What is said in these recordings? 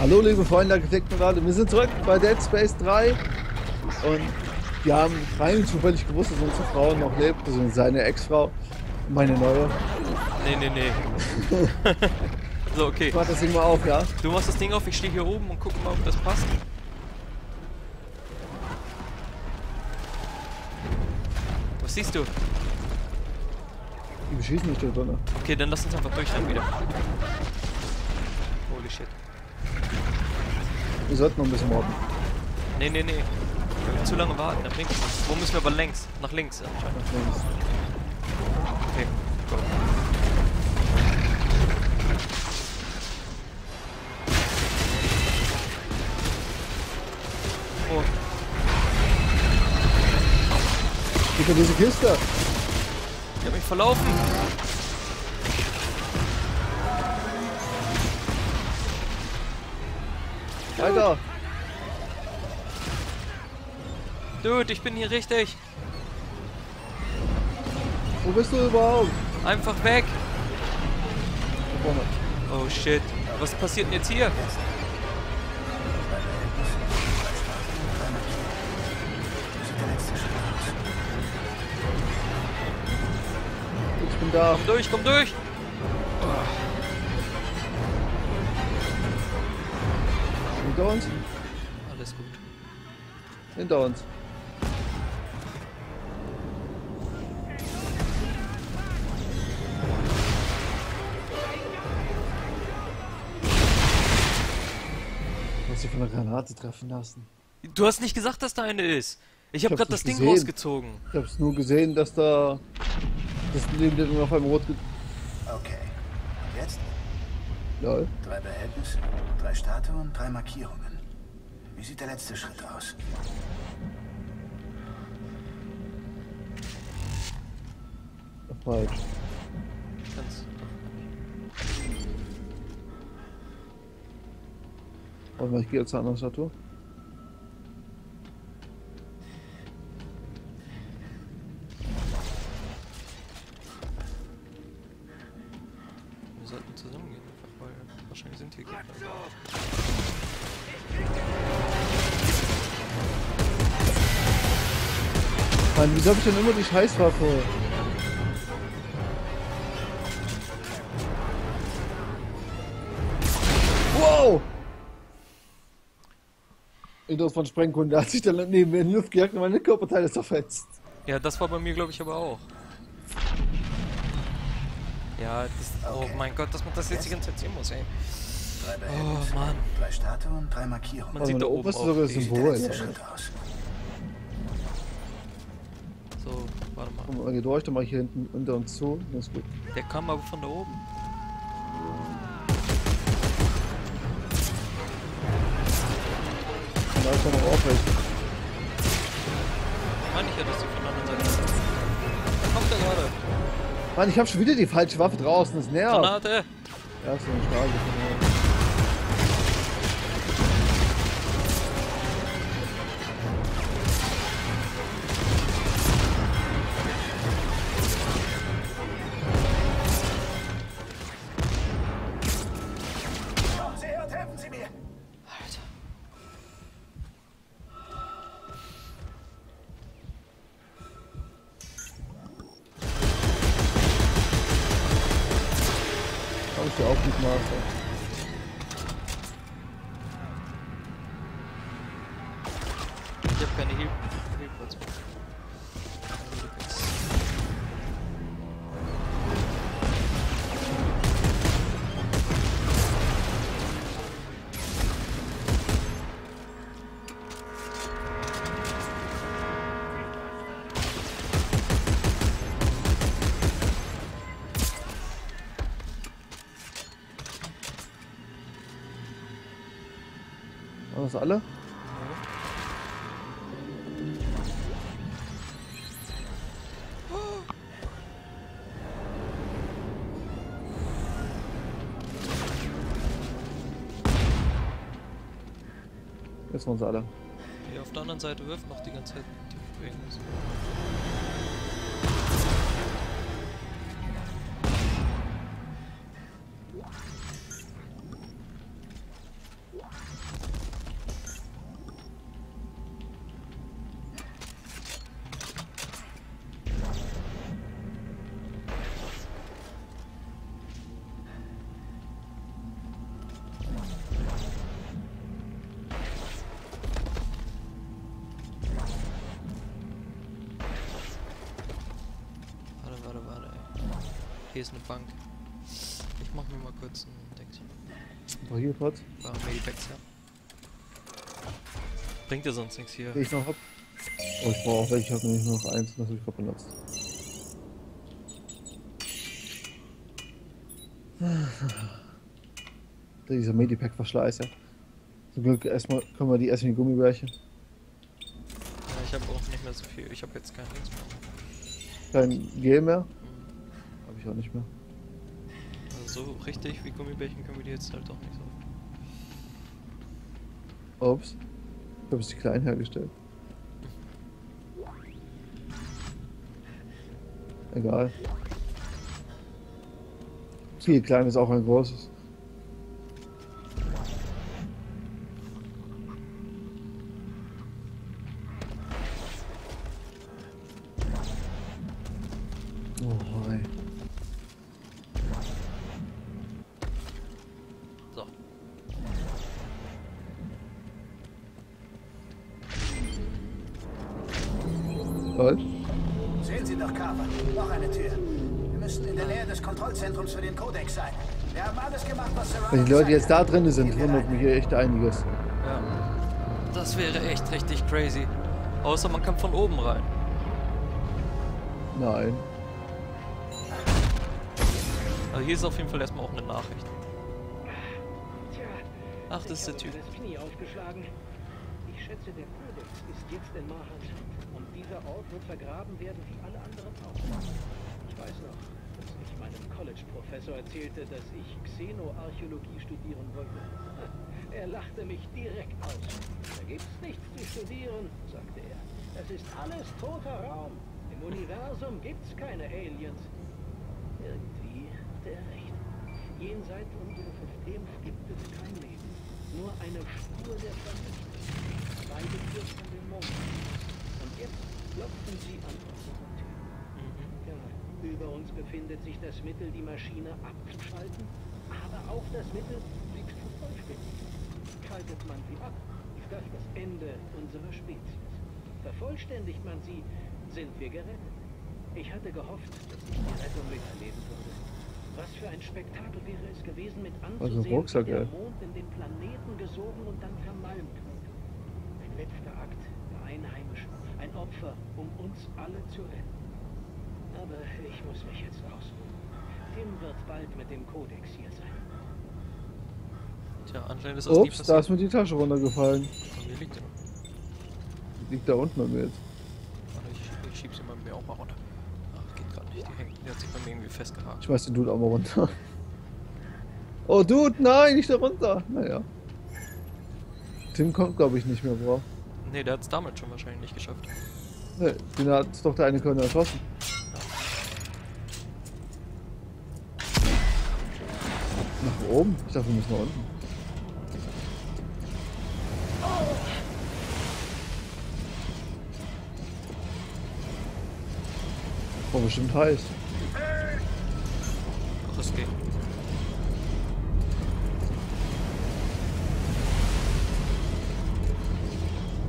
Hallo liebe Freunde der Architektenrate, wir sind zurück bei Dead Space 3 und wir haben rein zufällig gewusst, dass unsere Frau noch lebt, also seine Ex-Frau, meine neue. Nee. So, okay. Ich mach das Ding mal auf, ja? Du machst das Ding auf, ich stehe hier oben und gucke mal, ob das passt. Was siehst du? Die beschießen mich da drin. Okay, dann lass uns einfach durch dann wieder. Holy shit. Wir sollten noch ein bisschen warten. Nee. Wir müssen zu lange warten, dann bringt es nichts. Wo müssen wir aber längs? Nach links anscheinend. Nach links. Okay, go. Oh. Ich hab diese Kiste. Ich hab mich verlaufen. Alter! Dude, ich bin hier richtig. Wo bist du überhaupt? Einfach weg. Oh shit. Was passiert denn jetzt hier? Ich bin da. Komm durch, komm durch. Hinter uns? Alles gut. Hinter uns. Du hast dich von der Granate treffen lassen. Du hast nicht gesagt, dass da eine ist. Ich habe gerade das Ding rausgezogen. Ich hab's nur gesehen, dass da... das neben dem auf einem Rot... Okay. Und jetzt? Lol. 3 Behältnisse, 3 Statuen, 3 Markierungen. Wie sieht der letzte Schritt aus? Falsch. Warte mal, ich gehe jetzt zur anderen Statue. Wir sollten zusammengehen, weil wahrscheinlich sind hier Gegner. Mann, wieso hab ich denn immer die Scheißwaffe? Wow! Intus von Sprengkunde hat sich dann neben mir in die Luft gejagt und meine Körperteile zerfetzt. Ja, das war bei mir, glaube ich, aber auch. Ja, das, oh mein Gott, dass man das jetzt die ganze Zeit sehen muss, ey. Oh Mann. 3 Statuen, 3 Markierungen. Man sieht da oben auch das Symbol. So, warte mal. Komm mal hier durch, dann mach ich hier hinten unter uns zu. Das ist gut. Der kam aber von da oben. Und da ist er noch aufrecht. Mann, ich hätte das von der anderen Seite. Da kommt er gerade. Mann, ich hab schon wieder die falsche Waffe draußen, das nervt. Granate! Ja, so eine Straße von mir. Ich hab keine Hilfe. Waren das alle? Jetzt waren sie alle. Hier auf der anderen Seite wirft noch die ganze Zeit irgendwas. Okay, ist eine Bank. Ich mach mir mal kurz ein Deckchen. Oh, hier kurz? War Medipacks, ja. Bringt dir sonst nichts hier. Ich noch hab. Oh, ich brauche auch welche, ich hab nämlich nur noch eins, das hab ich grad benutzt. Dieser Medipack-Verschleißer. Zum Glück erstmal können wir die essen wie Gummibärchen. Ja, ich habe auch nicht mehr so viel. Ich habe jetzt kein Dings mehr. Kein Gel mehr? Mhm. Habe ich auch nicht mehr. Also so richtig wie Gummibärchen können wir die jetzt halt auch nicht so. Ups. Ich habe es die kleinen hergestellt. Egal. Viel klein ist auch ein großes. Oh, hi. So. Was? Sehen Sie doch, Carver. Noch eine Tür. Wir müssen in der Nähe des Kontrollzentrums für den Kodex sein. Wir haben alles gemacht, was Serrano. Wenn die Leute jetzt da drin sind, wundert mich hier echt einiges. Ja. Das wäre echt richtig crazy. Außer man kann von oben rein. Nein. Also hier ist auf jeden Fall erstmal auch eine Nachricht. Ach, das ist der Typ. Ich schätze, der Kodex ist jetzt in Mahans Hand. Und dieser Ort wird vergraben werden wie alle anderen auch. Ich weiß noch, dass ich meinem College-Professor erzählte, dass ich Xenoarchäologie studieren wollte. Er lachte mich direkt aus. Da gibt's nichts zu studieren, sagte er. Das ist alles toter Raum. Im Universum gibt's keine Aliens. Irgendwie hat er recht. Jenseits unseres Systems gibt es kein Leben. Nur eine Spur der Vernichtung. Beide führt an den Mond. Und jetzt klopfen sie an unsere Tür. Über uns befindet sich das Mittel, die Maschine abzuschalten, aber auch das Mittel, sie zu vervollständigen. Schaltet man sie ab, ist das das Ende unserer Spezies. Vervollständigt man sie, sind wir gerettet. Ich hatte gehofft, dass ich die Rettung miterleben würde. Was für ein Spektakel wäre es gewesen, mit anzusehen, wie der Mond in den Planeten gesogen und dann vermalmt wurde. Ein letzter Akt der Einheimischen, ein Opfer, um uns alle zu retten. Aber ich muss mich jetzt ausruhen. Tim wird bald mit dem Kodex hier sein. Tja, anscheinend ist das nie passiert. Ups, da ist mir die Tasche runtergefallen. Und hier liegt er. Die liegt da unten bei mir jetzt. Ich schieb sie bei mir auch mal runter. Ach, geht gerade nicht. Die hat sich bei mir irgendwie festgehakt. Schmeiß den Dude auch mal runter. Oh, Dude, nein, nicht da runter. Naja. Tim kommt, glaube ich, nicht mehr, bro. Nee, der hat es damit schon wahrscheinlich nicht geschafft. Nee, den hat doch der eine Körner erschossen. Nach oben? Ich dachte, wir müssen nach unten. Oh, bestimmt heiß. Ach, es geht.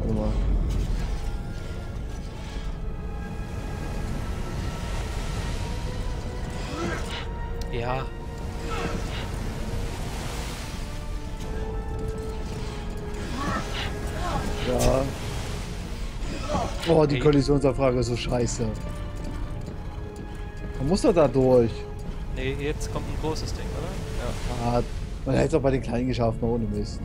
Warte mal. Ja. Ja. Oh, die Kollisionsabfrage ist so scheiße. Man muss doch da durch. Nee, jetzt kommt ein großes Ding, oder? Ja. Ah, man hätte es auch bei den Kleinen geschafft, mal ohne Mist.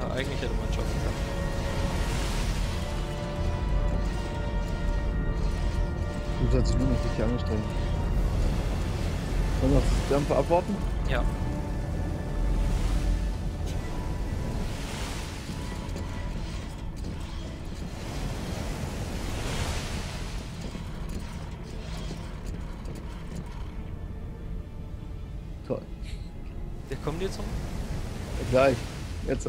Ja, eigentlich hätte man schon gehabt. Das hat sich nur noch richtig angestrengt. Wollen wir noch das Dampfer abwarten? Ja. Toll. Der kommt jetzt noch? Ja, gleich. Jetzt.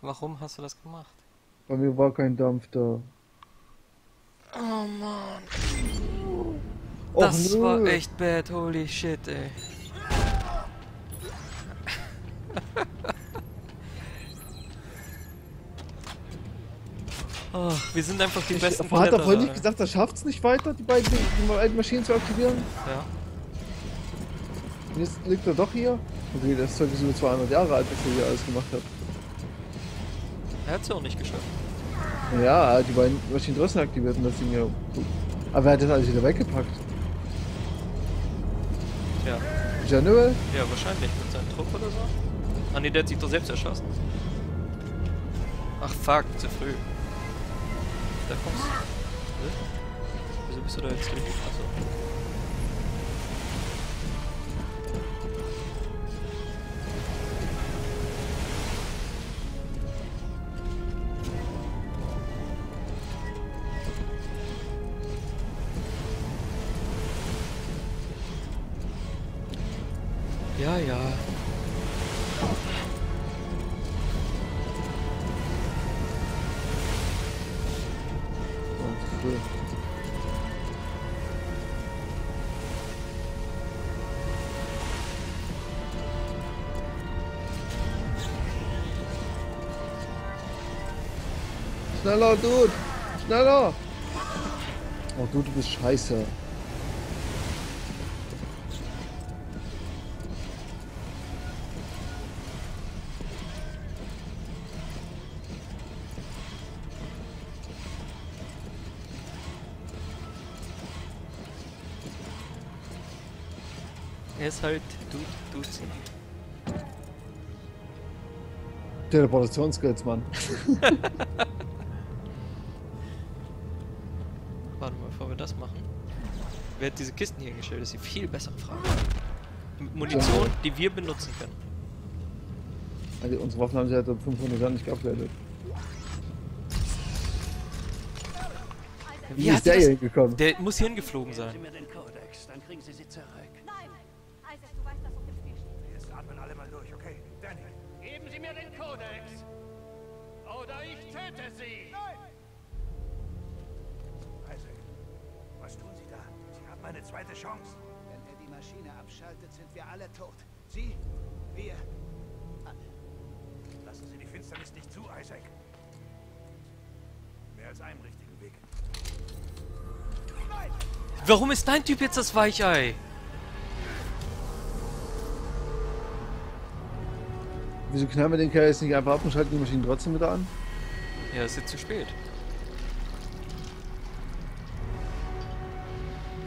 Warum hast du das gemacht? Bei mir war kein Dampf da. Oh Mann. Das war echt bad, holy shit, ey. Oh, wir sind einfach die besten Kletterer. Hat er vorhin nicht gesagt, er schafft's nicht weiter, die beiden Maschinen zu aktivieren? Ja. Und jetzt liegt er doch hier? Okay, das Zeug ist über 200 Jahre alt, was er hier alles gemacht hat. Er hat's ja auch nicht geschafft. Ja, die beiden Maschinen draußen aktiviert und das Ding ja. Aber er hat das alles wieder weggepackt. Ja. General? Ja, wahrscheinlich mit seinem Trupp oder so. Ah ne, der hat sich doch selbst erschossen. Ach fuck, zu früh. Da kommst du. Wieso bist du da jetzt richtig? Achso. Ja, ja. Schneller, Dude! Schneller! Oh, Dude, du bist scheiße. Er ist halt Duzen. Teleportationsskills, Mann. Warte mal, bevor wir das machen. Wer hat diese Kisten hier gestellt? Das ist die viel bessere Frage. Mit Munition, die wir benutzen können. Also unsere Waffen haben sie halt 500 Jahren nicht geupgradet. Wie ist der hier hingekommen? Der muss hier hingeflogen sein. Dann kriegen Sie sie zurück. Nein! Isaac, du weißt, dass auf dem Spiel steht. Jetzt atmen alle mal durch, okay? Daniel, geben Sie mir den Kodex! Oder ich töte Sie! Nein! Isaac, was tun Sie da? Sie haben eine zweite Chance. Wenn er die Maschine abschaltet, sind wir alle tot. Sie, wir, alle. Lassen Sie die Finsternis nicht zu, Isaac. Mehr als einen richtigen Weg. Nein! Warum ist dein Typ jetzt das Weichei? Wieso knallen wir den Kerl jetzt nicht einfach ab und schalten die Maschinen trotzdem wieder an? Ja, ist jetzt zu spät.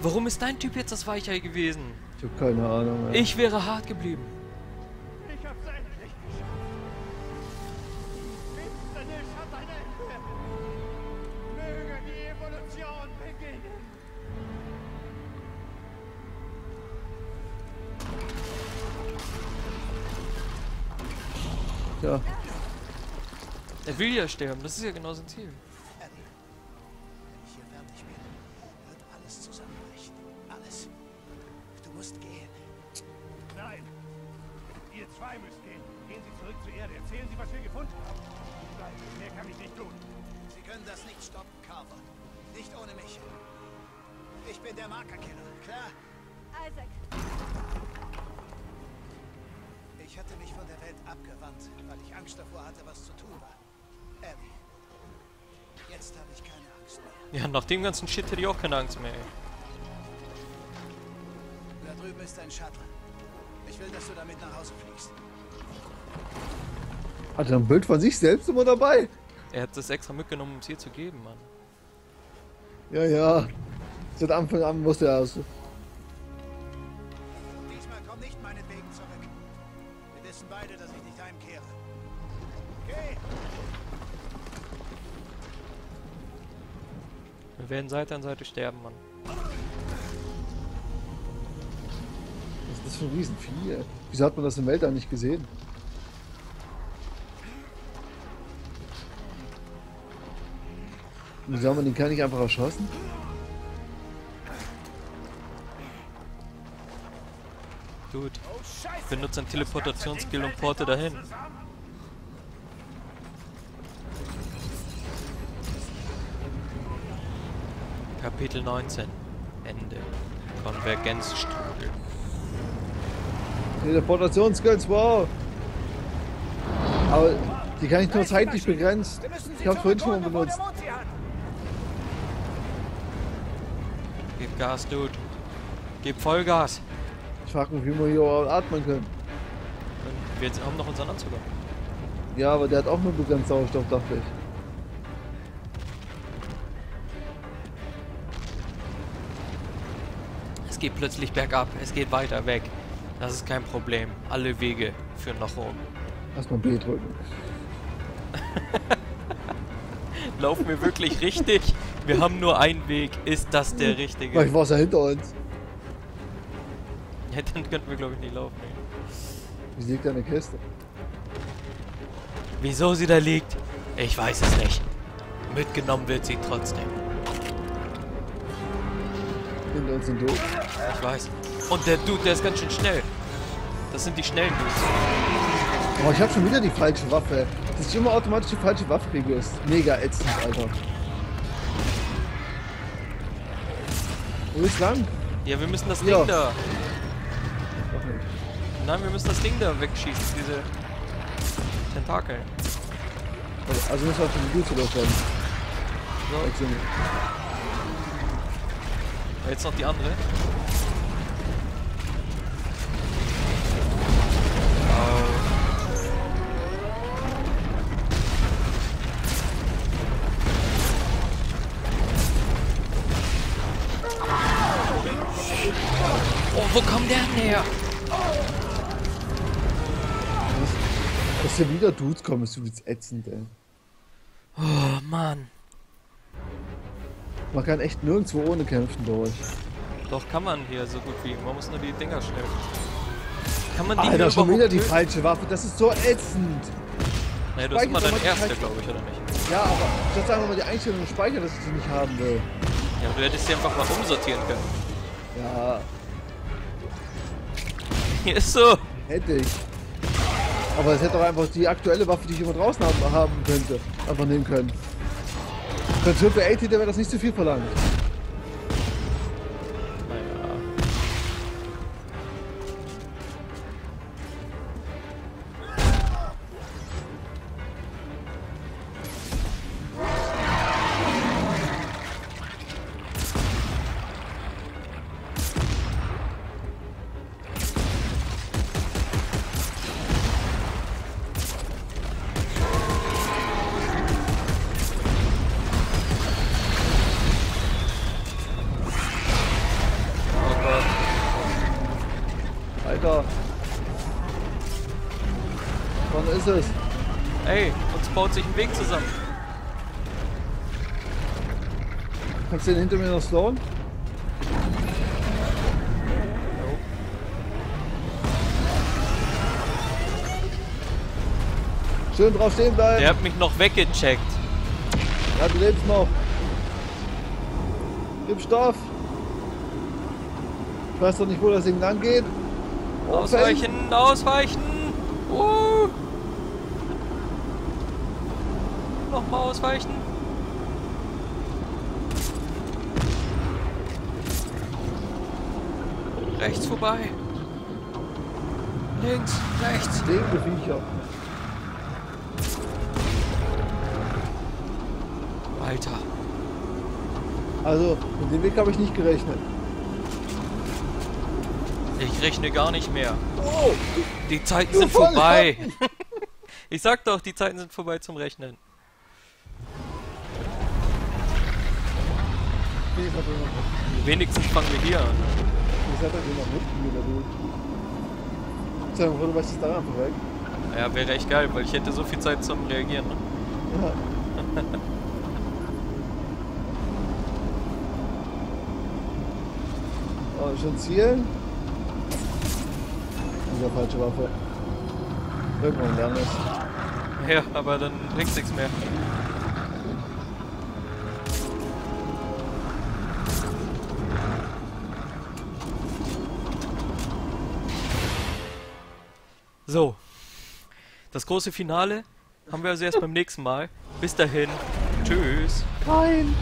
Warum ist dein Typ jetzt das Weichei gewesen? Ich hab keine Ahnung. Alter. Ich wäre hart geblieben. Ich hab's endlich geschafft. Finsternis hat ein Ende. Möge die Evolution beginnen. Ja. Er will ja sterben, das ist ja genau sein Ziel. Wenn ich hier fertig bin, wird alles zusammenbrechen. Alles. Du musst gehen. Nein! Ihr zwei müsst gehen. Gehen Sie zurück zur Erde. Erzählen Sie, was wir gefunden haben. Nein, mehr kann ich nicht tun. Sie können das nicht stoppen, Carver. Nicht ohne mich. Ich bin der Markerkiller, klar? Isaac. Ich hatte mich von der Welt abgewandt, weil ich Angst davor hatte, was zu tun war. Ellie, jetzt habe ich keine Angst mehr. Ja, nach dem ganzen Shit hätte ich auch keine Angst mehr. Da drüben ist ein Shuttle. Ich will, dass du damit nach Hause fliegst. Hat er ein Bild von sich selbst immer dabei? Er hat das extra mitgenommen, um es hier zu geben, Mann. Ja, ja. Seit Anfang an wusste er aus. Beide, dass ich nicht heimkehre. Okay. Wir werden Seite an Seite sterben, Mann. Was ist das für ein Riesenvieh, ey? Wieso hat man das im Weltall nicht gesehen? Wieso haben wir den Kerl nicht einfach erschossen? Gut. Ich benutze ein Teleportationsskill und porte dahin. Kapitel 19. Ende. Von Vergänzstrudel. Teleportationsskills, wow! Aber die kann ich nur zeitlich begrenzt. Ich hab's vorhin schon benutzt. Gib Gas, Dude. Gib Vollgas. Ich frag mich, wie wir hier atmen können. Und wir haben noch unseren Anzug. Ja, aber der hat auch nur begrenzt Sauerstoff, dachte ich. Es geht plötzlich bergab, es geht weiter weg. Das ist kein Problem. Alle Wege führen nach oben. Erstmal B drücken. Laufen wir wirklich richtig? Wir haben nur einen Weg. Ist das der richtige? Vielleicht war es ja hinter uns. Ja, dann könnten wir, glaube ich, nicht laufen. Wie liegt da eine Kiste? Wieso sie da liegt? Ich weiß es nicht. Mitgenommen wird sie trotzdem. Hinter uns sind Dudes. Ich weiß. Und der Dude, der ist ganz schön schnell. Das sind die schnellen Dudes. Oh, ich hab schon wieder die falsche Waffe. Das ist immer automatisch die falsche Waffe, ist mega ätzend, Alter. Wo ist lang? Ja, wir müssen das Ding da. Doch nicht. Nein, wir müssen das Ding da wegschießen, diese Tentakel. Also müssen wir auf den Dude loswerden. So. Jetzt noch die andere. Wo kommt der denn her? Dass hier wieder Dudes kommen, ist übelst ätzend, ey. Oh, Mann. Man kann echt nirgendwo ohne kämpfen durch. Doch, kann man hier so gut wie. Man muss nur die Dinger schleppen. Kann man die Alter, schon wieder die falsche Waffe. Das ist so ätzend. Naja, du hast immer dein erster, glaube ich, oder nicht? Ja, aber ich würde sagen, mal die Einstellung im Speicher, dass ich die nicht haben will. Ja, du hättest sie einfach mal umsortieren können. Ja. Ist so. Hätte ich. Aber es hätte doch einfach die aktuelle Waffe, die ich immer draußen haben könnte, einfach nehmen können. Für Triple 80, der wäre das nicht zu viel verlangt. Naja. Ey, uns baut sich ein Weg zusammen. Kannst du den hinter mir noch slowen? No. Schön drauf stehen bleiben. Der hat mich noch weggecheckt. Ja, du lebst noch. Gib Stoff. Ich weiß doch nicht, wo das Ding lang geht. Ausweichen, ausweichen. Nochmal ausweichen. Rechts vorbei. Links, rechts. Linke Viecher. Alter. Also, mit dem Weg habe ich nicht gerechnet. Ich rechne gar nicht mehr. Oh, die Zeiten sind vorbei. Ich sag doch, die Zeiten sind vorbei zum Rechnen. Wenigstens fangen wir hier an. Ich hatte den noch mitgenommen. Sag mal, du weißt es daran vorbei. Ja, wäre echt geil, weil ich hätte so viel Zeit zum Reagieren. Ne? Ja. Oh, schon zielen? Dieser falsche Waffe. Irgendwann lernen es. Ja, aber dann bringt's nichts mehr. So, das große Finale haben wir also erst beim nächsten Mal. Bis dahin, tschüss. Nein.